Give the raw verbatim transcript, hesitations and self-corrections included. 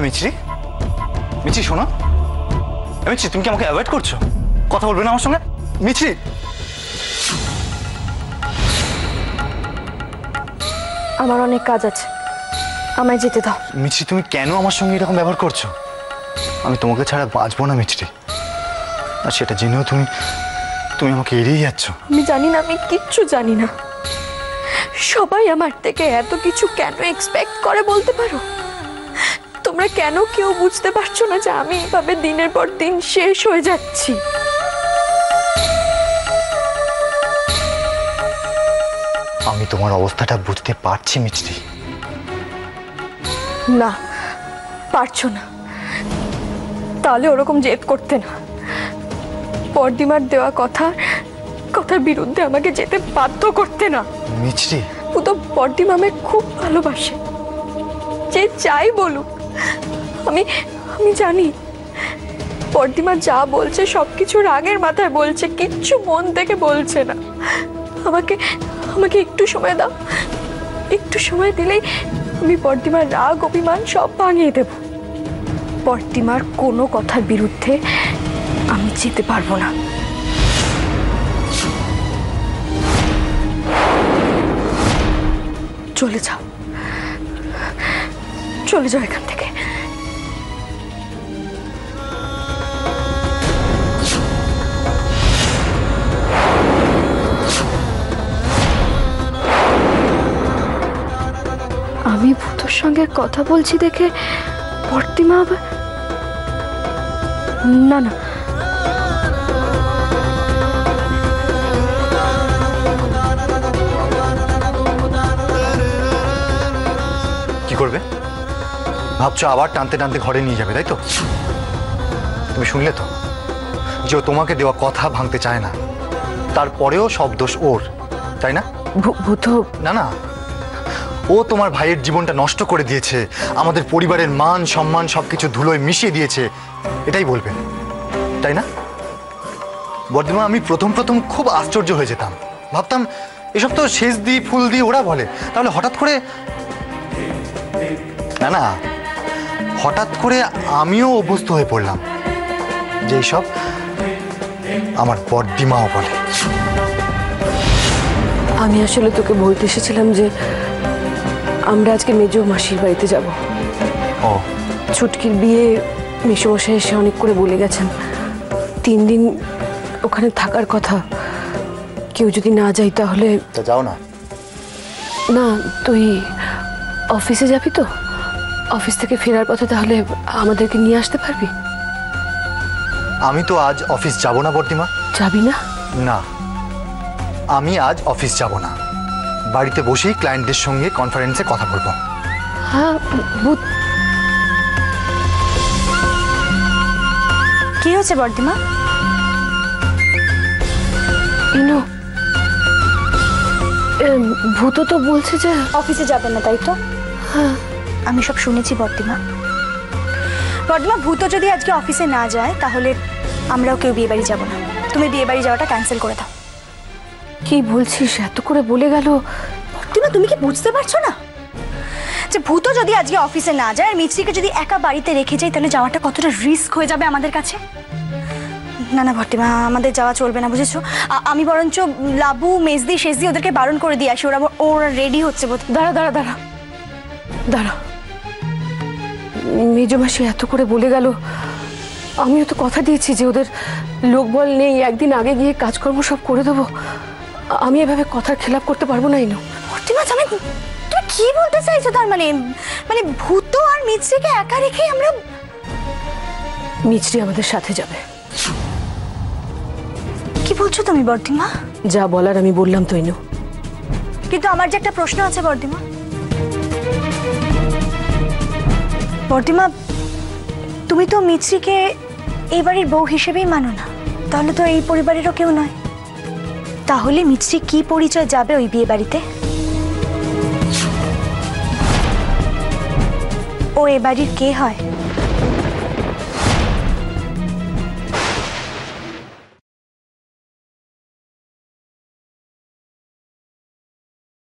मिचि मिचि शोना मिचि तुम क्या मुझे अवॉइड करছো কথা বলবে না আমার সঙ্গে মিচি আমার অনেক কাজ আছে আমায় যেতে দাও মিচি তুমি কেন আমার সঙ্গে এরকম ব্যবহার করছো আমি তোমাকে ছাড়া বাঁচবো না মিচি আর সেটা জেনেও তুমি তুমি আমাকে এড়িয়ে যাচ্ছ আমি জানি না আমি কিচ্ছু জানি না সবাই আমার থেকে এত কিছু কেন এক্সপেক্ট করে বলতে পারো তোমরা কেন কেউ বুঝতে পারছো না যে আমি এভাবে দিনের পর দিন শেষ হয়ে যাচ্ছি আমি তোমার অবস্থাটা বুঝতে পারছি মিচি না পারছো না তাহলে ওরকম জেদ করতে না পরদিমার দেওয়া কথা কথার বিরুদ্ধে আমাকে যেতে বাধ্য করতে না মিচি ও তো পরদিমা আমাকে খুব ভালোবাসে যে চাই বলুক আমি আমি জানি পরদিমা যা বলছে সবকিছু রাগের মাথায় বলছে কিচ্ছু মন থেকে বলছে না আমাকে আমাকে একটু সময় দাও একটু সময় দিলেই আমি পরদিমার রাগ অভিমান সব ভাঙিয়ে দেব পরদিমার কোনো কথার বিরুদ্ধে আমি যেতে পারবো না চলে যাও চলে যাও এখান থেকে আমি ভূতর সঙ্গে কথা বলছি দেখে পরদিমা না না ভাবছো আবার টানতে টানতে ঘরে নিয়ে যাবে তাই তো তুমি শুনলে তো যে ও তোমাকে দেওয়া কথা ভাঙতে চায় না তারপরেও সব দোষ ওর তাই না ভূত না না ও তোমার ভাইয়ের জীবনটা নষ্ট করে দিয়েছে আমাদের পরিবারের মান সম্মান সবকিছু ধুলোয় মিশিয়ে দিয়েছে এটাই বলবে তাই না বর্দিমা আমি প্রথম প্রথম খুব আশ্চর্য হয়ে যেতাম ভাবতাম এসব তো শেষ দিয়ে ফুল দিয়ে ওরা বলে তাহলে হঠাৎ করে না না হঠাৎ করে আমিও অভ্যস্ত হয়ে পড়লাম যে সব আমার বড়দিমাও বলে আমি আসলে তোকে বলতে এসেছিলাম যে আমরা আজকে মেজো মাসির বাড়িতে যাব ও ছুটকির বিয়ে মেসোমশাই এসে অনেক করে বলে গেছেন তিন দিন ওখানে থাকার কথা কেউ যদি না যাই তাহলে তো যাও না না তুই অফিসে যাবি তো অফিস থেকে ফেরার পথে তাহলে আমাদেরকে নিয়ে আসতে পারবি আমি তো আজ অফিস যাব না বর্দিমা যাবি না না আমি আজ অফিস যাব না বাড়িতে বসেই ক্লায়েন্টদের সঙ্গে কনফারেন্সে কথা বলবো হ্যাঁ কি হয়েছে বর্দিমা ইনো ভূত তো বলছে যে অফিসে যাবে না তাই তো হ্যাঁ আমি সব শুনেছি বর্দিমা বর্দিমা ভূত যদি আজকে অফিসে না যায় তাহলে আমরাও কেউ বিয়ে বাড়ি যাব না তুমি বিয়ে বাড়ি যাওয়াটা ক্যান্সেল করে দাও কি বলছিস এত করে বলে গেল বর্দিমা তুমি কি বুঝতে পারছো না যে ভূত যদি আজকে অফিসে না যায় আর মিচরিকে যদি একা বাড়িতে রেখে যাই তাহলে যাওয়াটা কতটা রিস্ক হয়ে যাবে আমাদের কাছে না না বর্দিমা আমাদের যাওয়া চলবে না বুঝেছো আমি বরঞ্চ লাবু মেজদি শেষদি ওদেরকে বারণ করে দিয়ে আসি ওরা ওরা রেডি হচ্ছে দাঁড়া দাঁড়া দাঁড়া দাঁড়া মেজমাসি এত করে বলে গেল আমিও তো কথা দিয়েছি যে ওদের লোকবল নেই একদিন আগে গিয়ে কাজকর্ম সব করে দেবো আমি এভাবে কথার খেলাপ করতে পারবো না ইনো বর্দিমা তুমি কি বলতে চাইছো তার মানে মানে ভূত আর মিচরিকে একা রেখে আমরা মিচরি আমাদের সাথে যাবে কি বলছো তুমি বর্দিমা যা বলার আমি বললাম তো ইনো কিন্তু আমার যে একটা প্রশ্ন আছে বর্দিমা বর্দিমা তুমি তো মিচরিকে এই বাড়ির বউ হিসেবেই মানো না তাহলে তো এই পরিবারেরও কেউ নয় তাহলে মিচরি কি পরিচয় যাবে ওই বিয়ে বাড়িতে ও এ বাড়ির কে হয়